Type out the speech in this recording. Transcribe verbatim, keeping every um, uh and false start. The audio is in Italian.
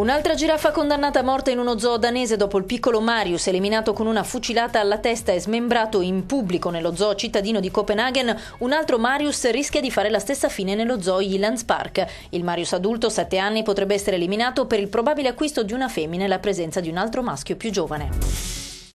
Un'altra giraffa condannata a morte in uno zoo danese dopo il piccolo Marius, eliminato con una fucilata alla testa e smembrato in pubblico nello zoo cittadino di Copenhagen, un altro Marius rischia di fare la stessa fine nello zoo Jyllands Park. Il Marius adulto, sette anni, potrebbe essere eliminato per il probabile acquisto di una femmina e la presenza di un altro maschio più giovane.